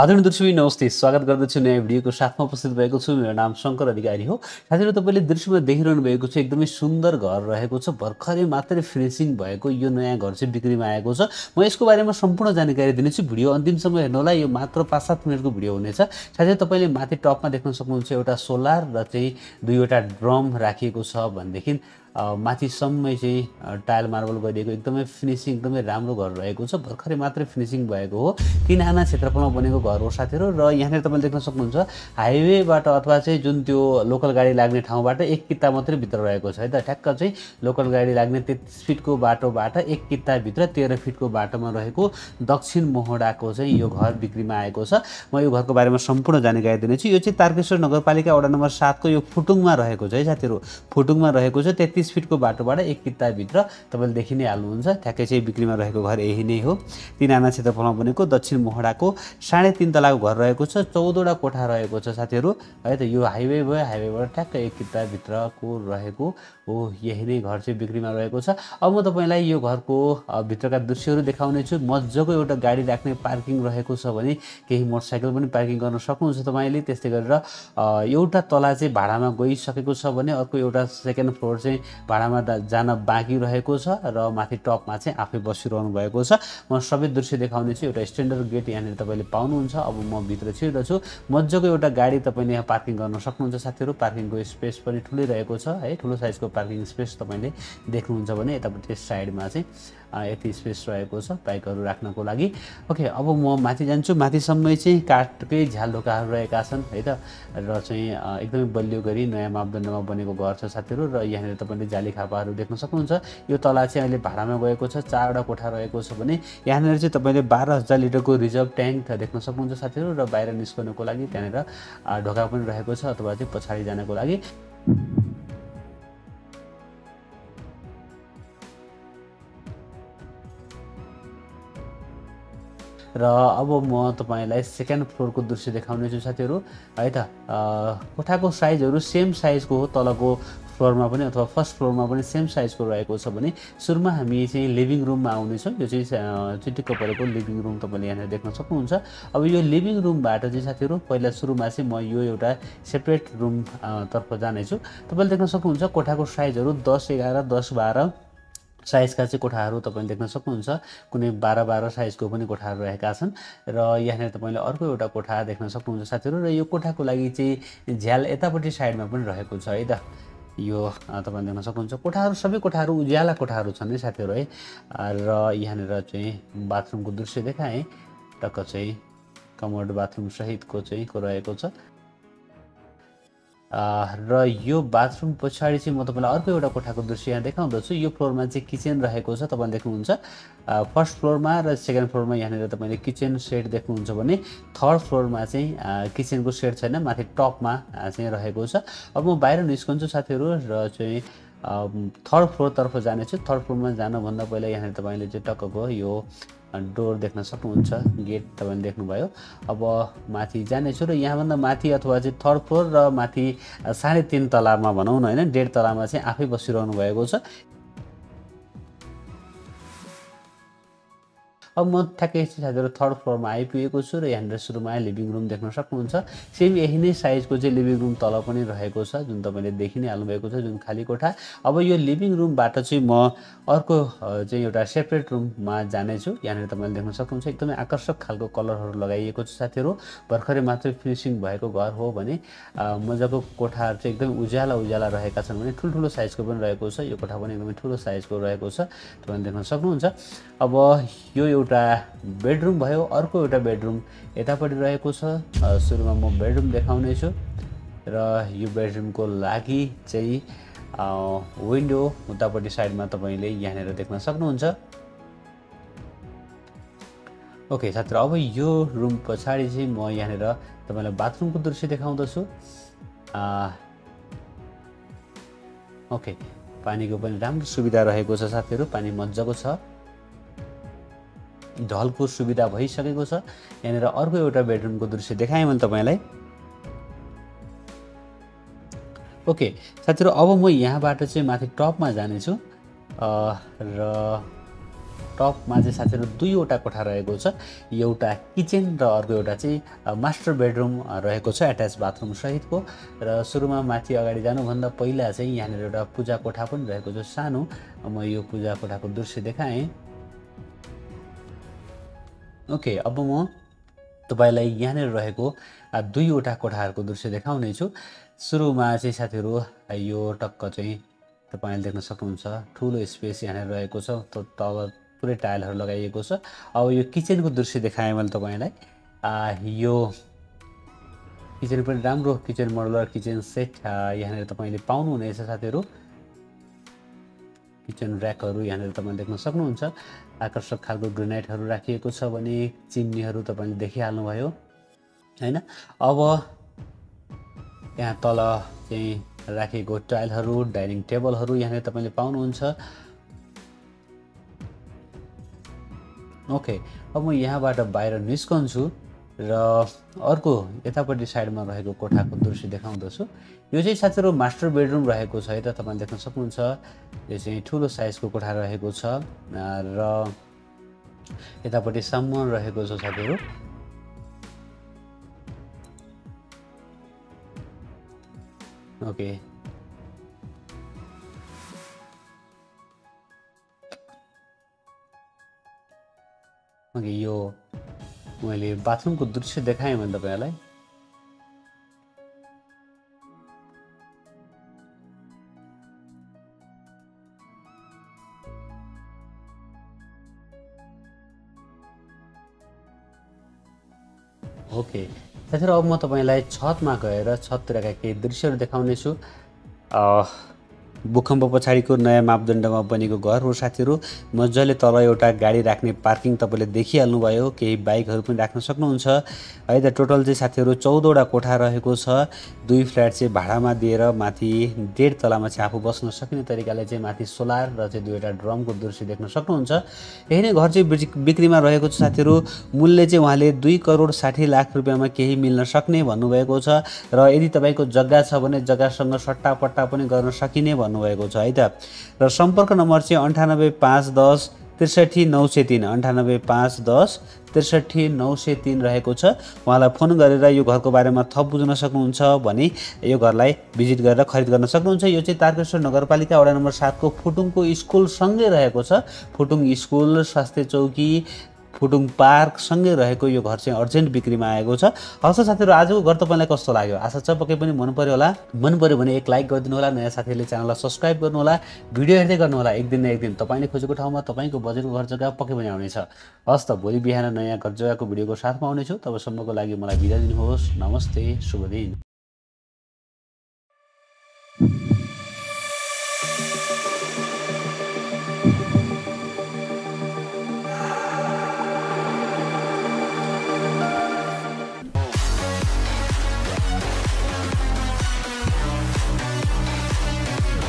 आदरणीय दर्शक नमस्ते, स्वागत गर्दछु नयाँ भिडियोको साथमा। उपस्थित भएको छु, मेरो नाम शंकर अधिकारी हो। साथीहरु, तपाईले दृश्यमा देखिरहनु भएको छ एकदमै सुन्दर घर रहेको छ, भर्खरै मात्रै फिनिशिङ भएको यो नयाँ घर चाहिँ बिक्रीमा आएको छ। म यसको बारेमा सम्पूर्ण जानकारी दिनेछु, भिडियो अन्तिमसम्म हेर्नुहोला। यो मात्र 5-7 मिनेटको भिडियो हुनेछ। साथै तपाईले माथि टपमा देख्न सक्नुहुन्छ एउटा सोलर र चाहिँ दुईवटा ड्रम राखिएको छ भन्देखिन माथिसम्मै चाहिँ टाइल मार्बल गरिएको एकदमै फिनिशिङ एकदमै राम्रो घर रहेको छ। भर्खरै मात्रै फिनिशिङ भएको हो। 3 आना क्षेत्रफलमा बनेको घर हो साथीहरु। र यहाँ तपाईले देख्न सक्नुहुन्छ हाइवेबाट अथवा चाहिँ जुन त्यो लोकल गाडी लाग्ने ठाउँबाट 1 किता मात्रै भित्र रहेको छ है त। ठ्याक्क चाहिँ लोकल गाडी लाग्ने 33 फिटको बाटोबाट 1 किता भित्र 13 फिटको बाटोमा रहेको दक्षिण मोहडाको चाहिँ यो घर बिक्रीमा आएको छ। म यो घरको बारेमा सम्पूर्ण जानकारी दिनेछु। यो चाहिँ तारकेश्वर नगरपालिका वडा नम्बर 7 को यो फुटुङमा रहेको छ है साथीहरु। फुटुङमा रहेको छ, 30 फिटको बाटोबाट 1 किता भित्र तपाईले देखि नै हाल्नुहुन्छ। ठ्याक्कै चाहिँ बिक्रीमा रहेको घर यही नै हो। 3 आना क्षेत्रफलमा बनेको दक्षिण मोहडाको 3.5 तलाको घर रहेको छ। 14 वटा कोठा रहेको छ साथीहरु है त। यो हाइवे भयो, हाइवेबाट ठ्याक्कै 1 किता भित्रको रहेको हो। यही नै घर चाहिँ बिक्रीमा रहेको छ। अब म तपाईलाई यो घरको भित्रका दृश्यहरु देखाउने छु। मज्जाको एउटा गाडी राख्ने पार्किङ रहेको छ भने केही मोटरसाइकल पनि पार्किङ गर्न सक्नुहुन्छ तपाईले। त्यस्तै गरेर एउटा तला चाहिँ भाडामा गइसकेको छ भने अर्को एउटा सेकेन्ड फ्लोर चाहिँ भाडामा जान बाँकी रहेको छ र माथि टपमा चाहिँ आफै बसिरहनु भएको छ। म सबै दृश्य देखाउने छु। एउटा स्ट्यान्डर्ड गेट यहाँ तपाईले पाउनुहुन्छ। अब म भित्र छिर्दछु। मज्जाको एउटा गाडी तपाईले यहाँ पार्किङ गर्न सक्नुहुन्छ साथीहरु। पार्किङको स्पेस पनि ठुलै रहेको छ है। ठुलो साइजको पार्किङ स्पेस तपाईले देख्नुहुन्छ भने यतापट्टि साइडमा चाहिँ यति स्पेस रहेको छ बाइकहरु राख्नको लागि। ओके, अब म माथि जान्छु। माथिसम्मै चाहिँ काठकै झ्याल ढोकाहरु रहेका छन् है त। र चाहिँ एकदमै बलियो गरी नयाँ मापदण्डमा बनेको घर छ साथीहरु। र यहाँ तपाईले जाली खापाहरु देख्न सक्नुहुन्छ। यो तला चाहिँ अहिले भाडामा गएको छ। 4 वटा कोठा रहेको छ भने यहाँ चाहिँ तपाईले 12,000 लिटरको रिजर्भ ट्याङ्क देख्न सक्नुहुन्छ साथीहरु। र बाहिर निस्कनको लागि त्यहाँनेर ढोका पनि रहेको छ अथवा चाहिँ पछाडी जानको लागि। र अब म तपाईलाई सेकेन्ड फ्लोरको दृश्य देखाउने छु साथीहरु है त। कोठाको साइजहरु सेम साइजको हो। तलको फ्लोरमा पनि अथवा फर्स्ट फ्लोरमा पनि सेम साइजको रहेको छ भने सुरुमा हामी चाहिँ लिभिङ रुममा आउने छौं। यो चाहिँ चिटिक्क परेको लिभिङ रुम तपाईले यहाँ देख्न सक्नुहुन्छ। अब यो लिभिङ रुमबाट चाहिँ साथीहरु पहिला सुरुमा चाहिँ म यो एउटा सेपरेट रुम तर्फ जाने छु। तपाईले देख्न सक्नुहुन्छ कोठाको साइजहरु 10, 11, 10, 12 साइजका चाहिँ कोठाहरु तपाईले देख्न सक्नुहुन्छ। कुनै 12-12 साइजको पनि कोठाहरु रहेका छन्। र यहाँ तपाईले अर्को एउटा कोठा देख्न सक्नुहुन्छ साथीहरु। र यो कोठाको लागि चाहिँ झ्याल यतापट्टि साइडमा पनि रहेको छ है त। यो तपाईले देख्न सक्नुहुन्छ। कोठाहरु सबै कोठाहरु उज्याला कोठाहरु छन् साथीहरु है। र यहाँनेर चाहिँ बाथरुमको दृश्य देखाएँ। टक्क चाहिँ कमोड बाथरुम सहितको चाहिँ रहेको छ। र यो बाथरुम पछाडी चाहिँ म तपाईलाई अर्को एउटा कोठाको दृश्य यहाँ देखाउँदछु। यो फ्लोरमा चाहिँ किचन रहेको छ। तपाईले देख्नुहुन्छ फर्स्ट फ्लोरमा र सेकेन्ड फ्लोरमा यहाँनेर तपाईले किचन सेट देख्नुहुन्छ भने थर्ड फ्लोरमा चाहिँ किचनको सेट छैन, माथि टपमा चाहिँ रहेको छ। अब म बाहिर निस्कन्छु साथीहरु र चाहिँ थर्ड फ्लोरतर्फ जानेछु। थर्ड फ्लोरमा जानुभन्दा पहिला यहाँनेर तपाईले चाहिँ टक्कको यो डोर देख्न सक्नुहुन्छ, गेट तपाईले देख्नुभयो। अब माथि जानेछु र यहाँभन्दा माथि अथवा चाहिँ थर्ड फ्लोर र माथि 3.5 तलामा भनौँ न हैन, 1.5 तलामा चाहिँ आफै बसिरहनु भएको छ। अब म ठ्याक्कै साथीहरु थर्ड फ्लोरमा आइपुगेको छु र यहाँ सुरुमा लिभिङ रुम देख्न सक्नुहुन्छ। सेम यही नै साइजको चाहिँ लिभिङ रुम तल पनि रहेको छ जुन तपाईले देखि नै हाल्नु भएको छ, जुन खाली कोठा। अब यो लिभिङ रुमबाट चाहिँ म अर्को चाहिँ एउटा सेपरेट रुममा जाने छु। यहाँ तपाईले देख्न सक्नुहुन्छ एकदमै आकर्षक खालको कलरहरु लगाइएको छ साथीहरु। भर्खरै मात्रै फिनिशिङ भएको घर हो भने मजाको कोठाहरु चाहिँ एकदमै उज्याला उज्याला रहेका छन् भने ठुल्ठुलो साइजको पनि रहेको छ। यो कोठा पनि एकदमै ठुलो साइजको रहेको छ तपाईले देख्न सक्नुहुन्छ। अब यो एउटा बेडरुम भयो, अर्को एउटा बेडरुम यतापट्टि रहेको छ। सुरुमा म बेडरुम देखाउने छु र यो बेडरुमको लागि चाहिँ विन्डो उतापट्टि साइडमा तपाईले यहाँनेर देख्न सक्नुहुन्छ। ओके साथीहरु, अब यो रुम पछाडी चाहिँ म यहाँनेर तपाईलाई बाथरुमको दृश्य देखाउँदछु। ओके, पानीको पनि राम्रो सुविधा रहेको छ साथीहरु। पानी मज्जाको छ, ढलको सुविधा भइसकेको छ। यहाँनेर अर्को एउटा बेडरुमको दृश्य देखाएँ मैले तपाईलाई। ओके साथीहरु, अब म यहाँबाट चाहिँ माथि टपमा जानेछु र टप में साथीहरु दुईवटा कोठा रहेको छ, एउटा किचन र अर्को एउटा चाहिँ मास्टर बेडरूम रहेको छ एट्याच बाथरूम सहित को। र सुरुमा माथि अगाडि जानु भन्दा पहिला चाहिँ यहाँ एउटा पूजा कोठा पनि रहेको छ सानो, म यो पूजा कोठाको दृश्य देखाएँ। ओके, अब म तपाईलाई यहाँ रहेको दुईवटा कोठाहरुको दृश्य देखाउने छु। सुरुमा चाहिँ साथीहरु यो टक्क चाहिँ तपाईले देख्न सक्नुहुन्छ, ठूलो स्पेस यहाँ रहेको छ, तल पुरै टाइलहरु लगाइएको छ। अब यो किचनको दृश्य देखाएँ मैले तपाईलाई, यो किचन पनि राम्रो किचन मोडुलर किचन सेट यहाँ तपाईले पाउनुहुनेछ साथीहरु। किचन र्याकहरु यहाँ तपाईले देख्न सक्नुहुन्छ, आकर्षक खालको ग्रेनाइटहरु राखिएको छ भने चिमनीहरु तपाईले देखिहाल्नु भयो हैन। अब यहाँ तल चाहिँ राखेको टाइलहरु, डाइनिङ टेबलहरु यहाँ तपाईले पाउनुहुन्छ। ओके, अब म यहाँबाट बाहिर निस्कन्छु र अर्को यतापट्टि साइडमा रहेको कोठाको दृश्य देखाउँदछु। यो चाहिँ साथीहरु मास्टर बेडरूम रहेको छ, यता तपाईले देख्न सक्नुहुन्छ। यो चाहिँ ठूलो साइजको कोठा रहेको छ र यतापट्टि सम्म रहेको छ साथीहरु। ओके, यो मैले बाथरूमको दृश्य देखाएँ मैले तपाईलाई। ओके साथीहरु, अब म तपाईलाई छतमा गएर छततिरका केही दृश्यहरू देखाउने छु। भूकम्प पछाडिको नयाँ मापदण्डमा बनेको घर हो साथीहरु। मजाले तल एउटा गाडी राख्ने पार्किङ तपाईले देखिहाल्नु भयो, केही बाइकहरु पनि राख्न सक्नुहुन्छ है। त टोटल चाहिँ साथीहरु 14 वटा कोठा रहेको छ। 2 फ्ल्याट चाहिँ भाडामा दिएर माथि 1.5 तलामा चाहिँ आफू बस्न सक्ने तरिकाले चाहिँ माथि सोलर र चाहिँ 2 वटा ड्रमको दृश्य देख्न सक्नुहुन्छ। यही नै घर चाहिँ बिक्रीमा रहेको छ साथीहरु। मूल्य चाहिँ उहाँले 2 करोड 60 लाख रुपैयाँमा केही मिल्न सक्ने भन्नुभएको छ र यदि तपाईको जग्गा छ भने जग्गासँग सट्टापट्टा पनि गर्न सकिने भएको छ है त। र सम्पर्क नम्बर चाहिँ 9851036903 9851036903 रहेको छ। उहाँलाई फोन गरेर यो घरको बारेमा थप बुझ्न सक्नुहुन्छ भने यो घरलाई भिजिट गरेर खरिद गर्न सक्नुहुन्छ। यो चाहिँ तारकेश्वर नगरपालिका वडा नम्बर 7 को फुटुङको स्कुलसँगै रहेको छ। फुटुङ स्कुल, स्वास्थ्य चौकी, फुटुङ पार्क सँगै रहेको यो घर चाहिँ अर्जेन्ट बिक्रीमा आएको छ। हस् साथीहरु, आजको घर तपाईलाई कस्तो लाग्यो आशा छ पक्कै पनि मन पर्यो होला। मन पर्यो भने एक लाइक गरिदिनु होला, नयाँ साथीहरुले च्यानललाई सब्स्क्राइब गर्नु होला, भिडियो हेर्दै गर्नु होला। एक दिन न एक दिन तपाईले खोजेको ठाउँमा तपाईको बजेटको घर जग्गा पक्कै पनि आउनेछ। हस् त, भोलि बिहान नयाँ घर जग्गाको भिडियोको साथमा आउनेछु। तबसम्मको लागि मलाई बिदा दिनुहोस्। नमस्ते, शुभ दिन।